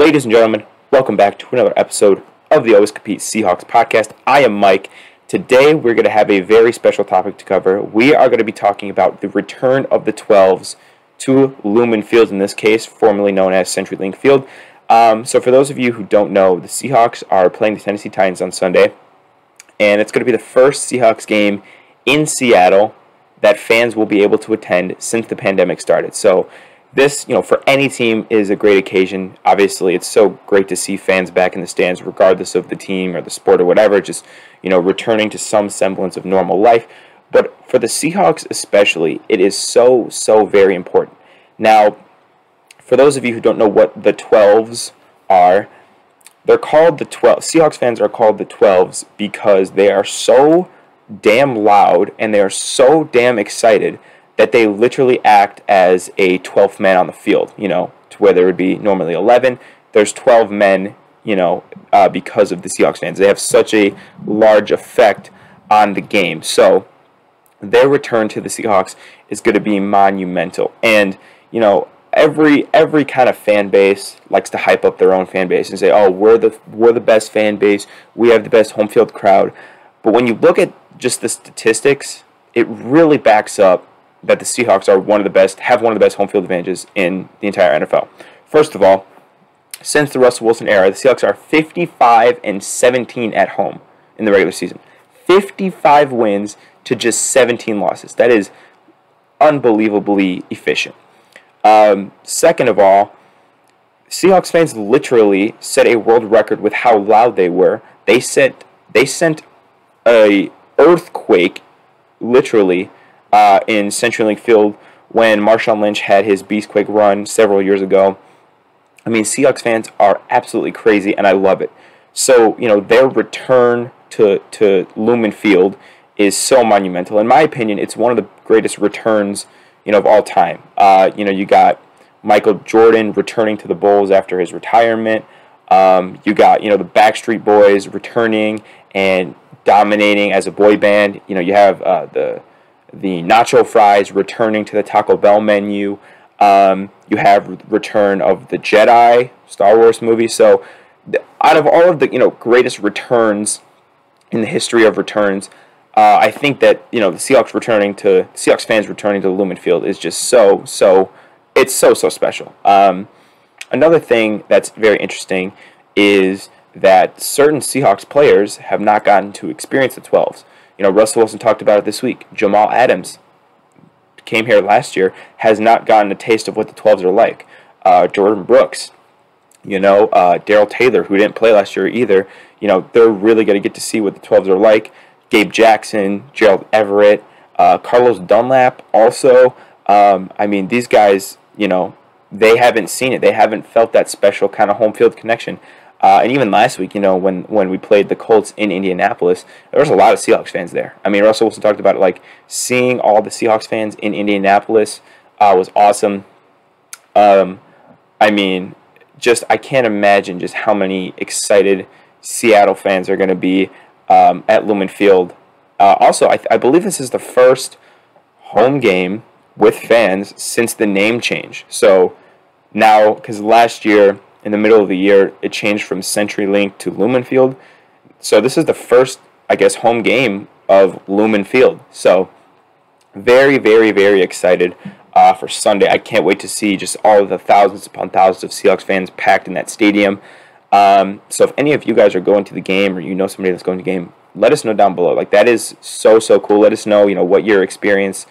Ladies and gentlemen, welcome back to another episode of the Always Compete Seahawks Podcast. I am Mike. Today we're going to have a very special topic to cover. We are going to be talking about the return of the 12s to Lumen Field, in this case, formerly known as CenturyLink Field. So for those of you who don't know, the Seahawks are playing the Tennessee Titans on Sunday, and it's going to be the first Seahawks game in Seattle that fans will be able to attend since the pandemic started. So this, for any team is a great occasion. Obviously, it's so great to see fans back in the stands, regardless of the team or the sport or whatever, just, returning to some semblance of normal life. But for the Seahawks especially, it is so, so very important. Now, for those of you who don't know what the 12s are, they're called the 12. Seahawks fans are called the 12s because they are so damn loud and they are so damn excited that they literally act as a 12th man on the field, to where there would be normally 11. There's 12 men, because of the Seahawks fans. They have such a large effect on the game. So their return to the Seahawks is going to be monumental. And, every kind of fan base likes to hype up their own fan base and say, oh, we're the best fan base. We have the best home field crowd. But when you look at just the statistics, it really backs up that the Seahawks are have one of the best home field advantages in the entire NFL. First of all, since the Russell Wilson era, the Seahawks are 55-17 at home in the regular season. 55 wins to just 17 losses. That is unbelievably efficient. Second of all, Seahawks fans literally set a world record with how loud they were. They sent an earthquake, literally, in CenturyLink Field when Marshawn Lynch had his Beastquake run several years ago. I mean, Seahawks fans are absolutely crazy, and I love it. So, their return to Lumen Field is so monumental. In my opinion, it's one of the greatest returns, of all time. You got Michael Jordan returning to the Bulls after his retirement. You got, the Backstreet Boys returning and dominating as a boy band. You have the Nacho Fries returning to the Taco Bell menu. You have Return of the Jedi, Star Wars movie. So out of all of the, greatest returns in the history of returns, I think that, the Seahawks fans returning to the Lumen Field is just so special. Another thing that's very interesting is that certain Seahawks players have not gotten to experience the 12s. Russell Wilson talked about it this week. Jamal Adams came here last year, has not gotten a taste of what the 12s are like. Jordan Brooks, Daryl Taylor, who didn't play last year either, they're really going to get to see what the 12s are like. Gabe Jackson, Gerald Everett, Carlos Dunlap also. These guys, they haven't seen it. They haven't felt that special kind of home field connection. And even last week, when we played the Colts in Indianapolis, there was a lot of Seahawks fans there. I mean, Russell Wilson talked about seeing all the Seahawks fans in Indianapolis was awesome. I can't imagine just how many excited Seattle fans are going to be at Lumen Field. Also, I believe this is the first home game with fans since the name change. So now, because last year, in the middle of the year, it changed from CenturyLink to Lumen Field. So this is the first, home game of Lumen Field. So very, very, very excited for Sunday. I can't wait to see just all of the thousands upon thousands of Seahawks fans packed in that stadium. So if any of you guys are going to the game or somebody that's going to the game, let us know down below. That is so cool. Let us know, what your experience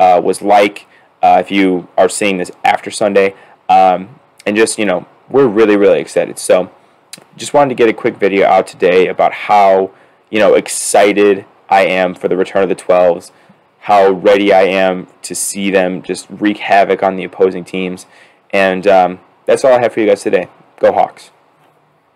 was like if you are seeing this after Sunday. And just, we're really, really excited. So just wanted to get a quick video out today about how, excited I am for the return of the 12s, how ready I am to see them just wreak havoc on the opposing teams. And that's all I have for you guys today. Go Hawks.